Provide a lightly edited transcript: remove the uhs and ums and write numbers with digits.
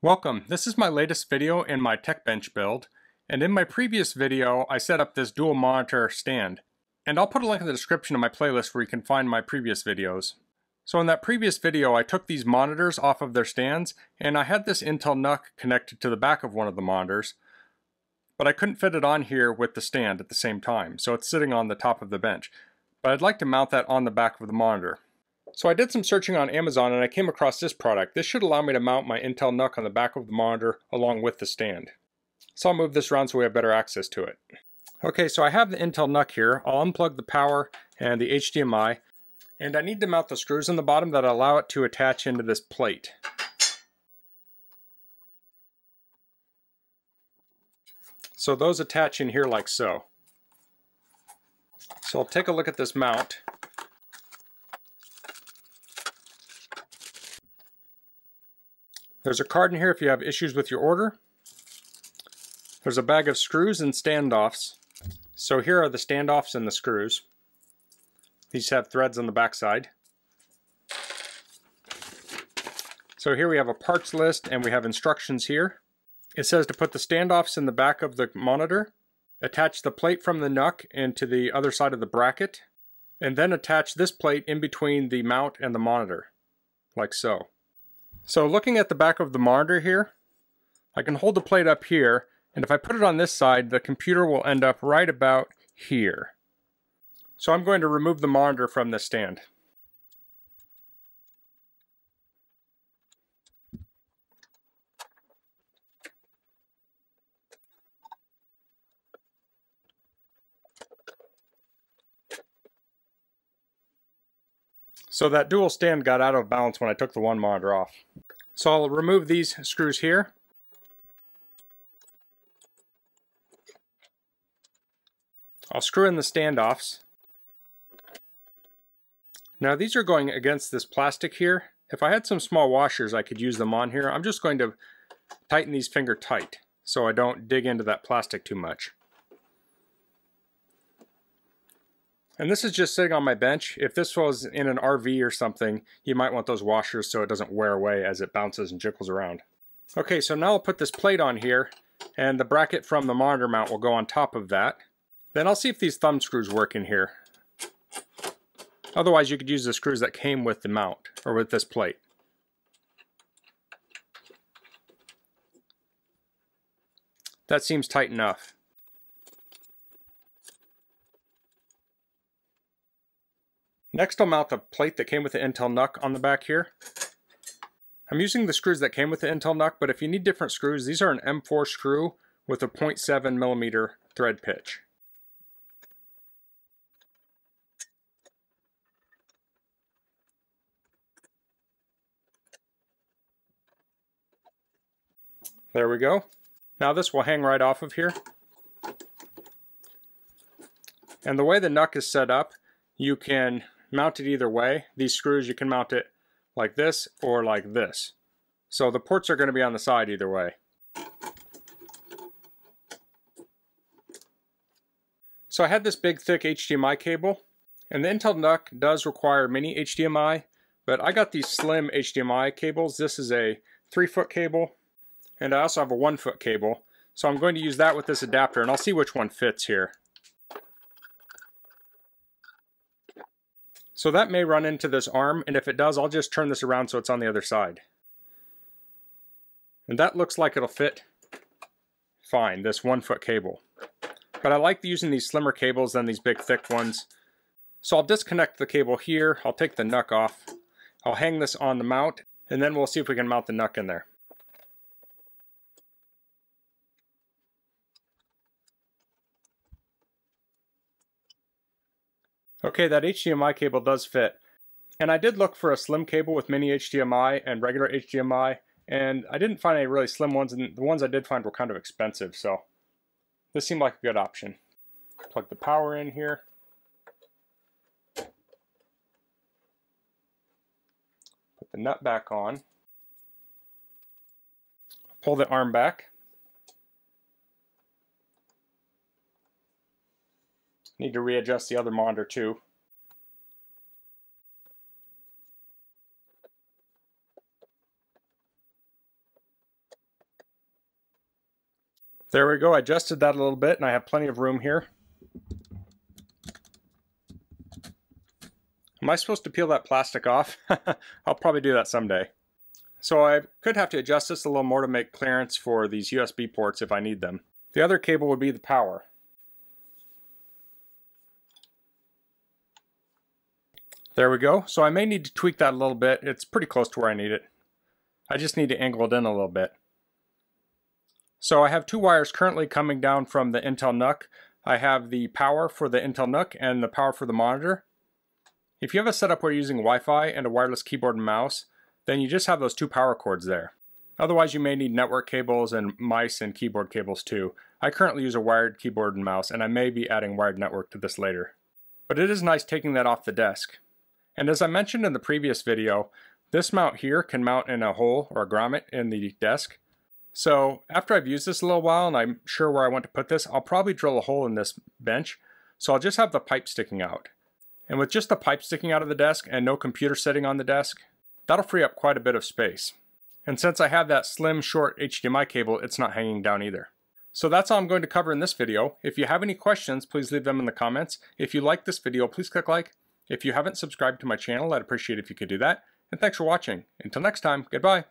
Welcome, this is my latest video in my TechBench build, and in my previous video I set up this dual monitor stand, and I'll put a link in the description of my playlist where you can find my previous videos. So in that previous video I took these monitors off of their stands, and I had this Intel NUC connected to the back of one of the monitors, but I couldn't fit it on here with the stand at the same time, so it's sitting on the top of the bench. But I'd like to mount that on the back of the monitor. So I did some searching on Amazon and I came across this product. This should allow me to mount my Intel NUC on the back of the monitor along with the stand. So I'll move this around so we have better access to it. Okay, so I have the Intel NUC here. I'll unplug the power and the HDMI, and I need to mount the screws in the bottom that allow it to attach into this plate. So those attach in here like so. So I'll take a look at this mount. There's a card in here if you have issues with your order. There's a bag of screws and standoffs. So here are the standoffs and the screws. These have threads on the backside. So here we have a parts list and we have instructions here. It says to put the standoffs in the back of the monitor, attach the plate from the NUC into the other side of the bracket, and then attach this plate in between the mount and the monitor, like so. So looking at the back of the monitor here, I can hold the plate up here, and if I put it on this side, the computer will end up right about here. So I'm going to remove the monitor from the stand. So that dual stand got out of balance when I took the one monitor off. So I'll remove these screws here. I'll screw in the standoffs. Now these are going against this plastic here. If I had some small washers, I could use them on here. I'm just going to tighten these finger tight so I don't dig into that plastic too much. And this is just sitting on my bench. If this was in an RV or something, you might want those washers so it doesn't wear away as it bounces and jiggles around. Okay, so now I'll put this plate on here, and the bracket from the monitor mount will go on top of that. Then I'll see if these thumb screws work in here. Otherwise, you could use the screws that came with the mount, or with this plate. That seems tight enough. Next, I'll mount the plate that came with the Intel NUC on the back here. I'm using the screws that came with the Intel NUC, but if you need different screws, these are an M4 screw with a 0.7 millimeter thread pitch. There we go. Now this will hang right off of here. And the way the NUC is set up, you can mount it either way. These screws, you can mount it like this or like this. So the ports are going to be on the side either way. So I had this big thick HDMI cable, and the Intel NUC does require mini HDMI, but I got these slim HDMI cables. This is a 3-foot cable, and I also have a 1-foot cable. So I'm going to use that with this adapter, and I'll see which one fits here. So that may run into this arm, and if it does, I'll just turn this around so it's on the other side. And that looks like it'll fit fine, this 1-foot cable. But I like using these slimmer cables than these big thick ones. So I'll disconnect the cable here, I'll take the NUC off, I'll hang this on the mount, and then we'll see if we can mount the NUC in there. Okay, that HDMI cable does fit. And I did look for a slim cable with mini HDMI and regular HDMI, and I didn't find any really slim ones, and the ones I did find were kind of expensive, so this seemed like a good option. Plug the power in here. Put the nut back on. Pull the arm back. Need to readjust the other monitor too. There we go. I adjusted that a little bit and I have plenty of room here. Am I supposed to peel that plastic off? I'll probably do that someday. So I could have to adjust this a little more to make clearance for these USB ports if I need them. The other cable would be the power. There we go. So I may need to tweak that a little bit. It's pretty close to where I need it. I just need to angle it in a little bit. So I have two wires currently coming down from the Intel NUC. I have the power for the Intel NUC and the power for the monitor. If you have a setup where you're using Wi-Fi and a wireless keyboard and mouse, then you just have those two power cords there. Otherwise you may need network cables and mice and keyboard cables too. I currently use a wired keyboard and mouse, and I may be adding wired network to this later. But it is nice taking that off the desk. And as I mentioned in the previous video, this mount here can mount in a hole or a grommet in the desk. So after I've used this a little while and I'm sure where I want to put this, I'll probably drill a hole in this bench. So I'll just have the pipe sticking out. And with just the pipe sticking out of the desk and no computer sitting on the desk, that'll free up quite a bit of space. And since I have that slim, short HDMI cable, it's not hanging down either. So that's all I'm going to cover in this video. If you have any questions, please leave them in the comments. If you like this video, please click like. If you haven't subscribed to my channel, I'd appreciate it if you could do that. And thanks for watching. Until next time, goodbye.